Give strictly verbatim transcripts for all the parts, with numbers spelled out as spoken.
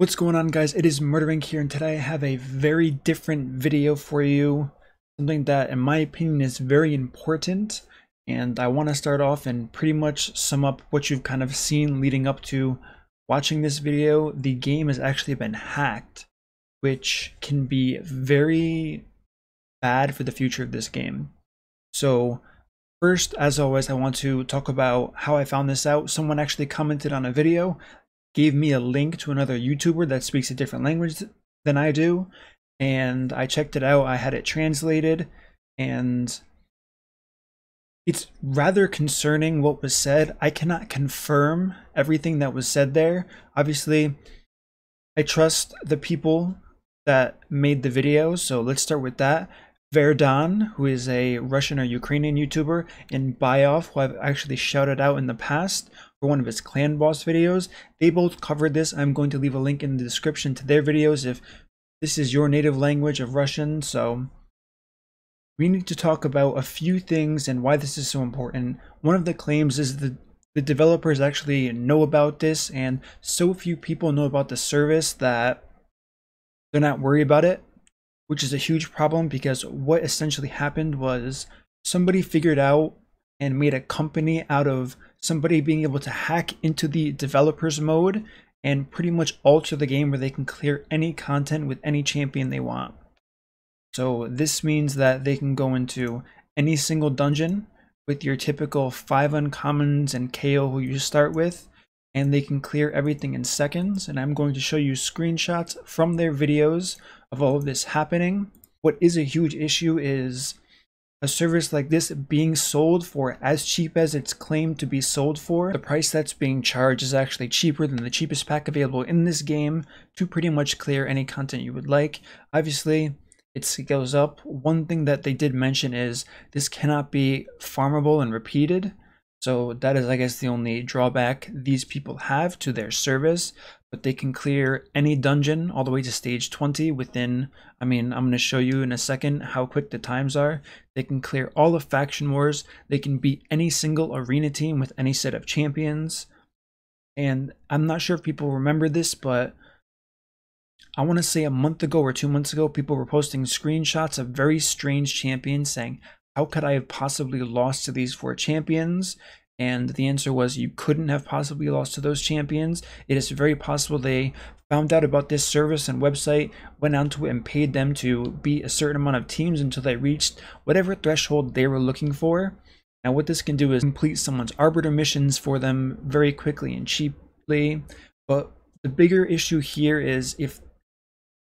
What's going on, guys? It is MurderInc here, and today I have a very different video for you. Something that, in my opinion, is very important, and I want to start off and pretty much sum up what you've kind of seen leading up to watching this video. The game has actually been hacked, which can be very bad for the future of this game. So first, as always, I want to talk about how I found this out. Someone actually commented on a video, gave me a link to another YouTuber that speaks a different language than I do, and I checked it out. I had it translated, and it's rather concerning what was said. I cannot confirm everything that was said there. Obviously, I trust the people that made the video, so let's start with that. Verdan, who is a Russian or Ukrainian YouTuber, and Bayov, who I've actually shouted out in the past for one of his clan boss videos. They both covered this. I'm going to leave a link in the description to their videos if this is your native language of Russian. So we need to talk about a few things and why this is so important. One of the claims is that the developers actually know about this, and so few people know about the service that they're not worried about it, which is a huge problem, because what essentially happened was somebody figured out and made a company out of somebody being able to hack into the developer's mode and pretty much alter the game where they can clear any content with any champion they want. So this means that they can go into any single dungeon with your typical five uncommons and K O who you start with, and they can clear everything in seconds. And I'm going to show you screenshots from their videos of all of this happening. What is a huge issue is a service like this being sold for as cheap as it's claimed to be sold for. The price that's being charged is actually cheaper than the cheapest pack available in this game to pretty much clear any content you would like. Obviously, it scales up. One thing that they did mention is this cannot be farmable and repeated. So that is, I guess, the only drawback these people have to their service. But they can clear any dungeon all the way to stage twenty within, I mean, I'm going to show you in a second how quick the times are. They can clear all of Faction Wars. They can beat any single arena team with any set of champions. And I'm not sure if people remember this, but I want to say a month ago or two months ago, people were posting screenshots of very strange champions saying, how could I have possibly lost to these four champions? And the answer was, you couldn't have possibly lost to those champions. It is very possible they found out about this service and website, went onto it and paid them to beat a certain amount of teams until they reached whatever threshold they were looking for. Now what this can do is complete someone's arbiter missions for them very quickly and cheaply. But the bigger issue here is if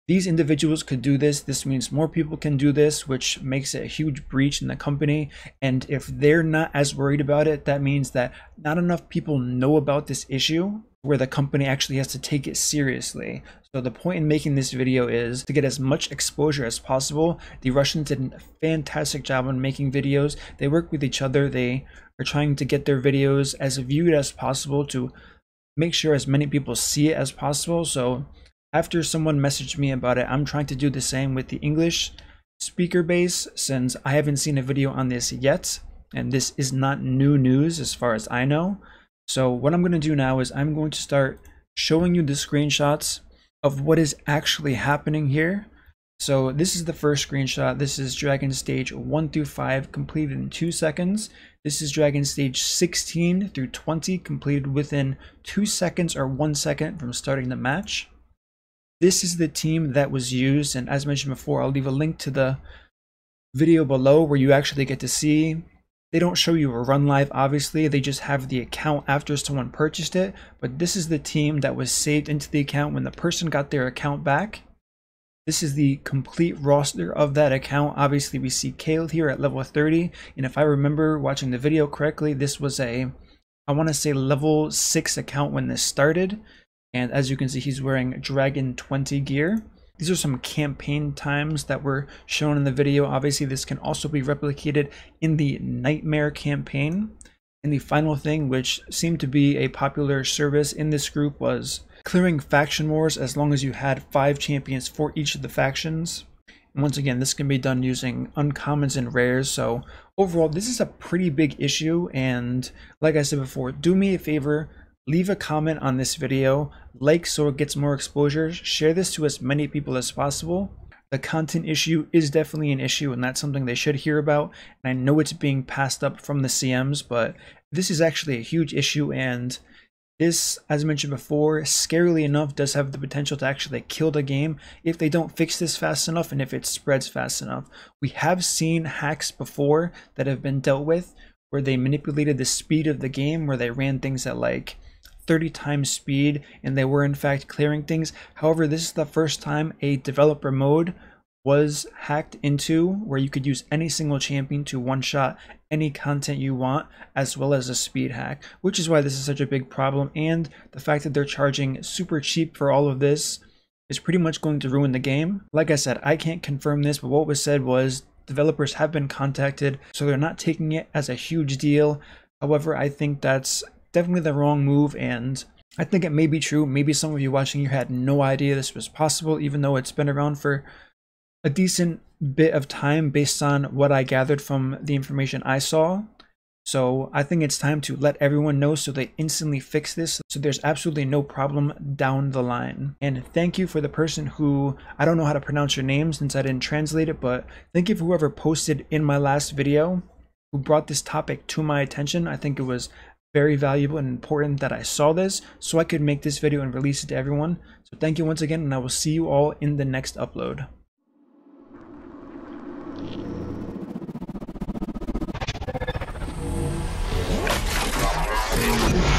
these individuals could do this, this means more people can do this, which makes it a huge breach in the company. And if they're not as worried about it, that means that not enough people know about this issue where the company actually has to take it seriously. So the point in making this video is to get as much exposure as possible. The Russians did a fantastic job on making videos. They work with each other. They are trying to get their videos as viewed as possible to make sure as many people see it as possible. So after someone messaged me about it, I'm trying to do the same with the English speaker base, since I haven't seen a video on this yet, and this is not new news as far as I know. So what I'm going to do now is I'm going to start showing you the screenshots of what is actually happening here. So this is the first screenshot. This is Dragon Stage one through five completed in two seconds. This is Dragon Stage sixteen through twenty completed within two seconds or one second from starting the match. This is the team that was used, and as mentioned before, I'll leave a link to the video below where you actually get to see. They don't show you a run live, obviously. They just have the account after someone purchased it, but this is the team that was saved into the account when the person got their account back. This is the complete roster of that account. Obviously, we see Kale here at level thirty, and if I remember watching the video correctly, this was a, I want to say level six account when this started. And as you can see, he's wearing Dragon twenty gear. These are some campaign times that were shown in the video. Obviously, this can also be replicated in the Nightmare campaign. And the final thing, which seemed to be a popular service in this group, was clearing Faction Wars as long as you had five champions for each of the factions. And once again, this can be done using uncommons and rares. So overall, this is a pretty big issue. And like I said before, do me a favor. Leave a comment on this video, like so it gets more exposure, share this to as many people as possible. The content issue is definitely an issue, and that's something they should hear about. And I know it's being passed up from the C Ms, but this is actually a huge issue, and this, as I mentioned before, scarily enough, does have the potential to actually kill the game if they don't fix this fast enough and if it spreads fast enough. We have seen hacks before that have been dealt with where they manipulated the speed of the game, where they ran things at like thirty times speed, and they were in fact clearing things. However, this is the first time a developer mode was hacked into where you could use any single champion to one-shot any content you want, as well as a speed hack, which is why this is such a big problem. And the fact that they're charging super cheap for all of this is pretty much going to ruin the game. Like I said, I can't confirm this, but what was said was developers have been contacted, so they're not taking it as a huge deal. However, I think that's definitely the wrong move, and I think it may be true. Maybe some of you watching here had no idea this was possible, even though it's been around for a decent bit of time based on what I gathered from the information I saw. So I think it's time to let everyone know so they instantly fix this, so there's absolutely no problem down the line. And thank you for the person who, I don't know how to pronounce your name since I didn't translate it, but thank you for whoever posted in my last video who brought this topic to my attention. I think it was very valuable and important that I saw this so I could make this video and release it to everyone. So thank you once again, and I will see you all in the next upload. Thank you.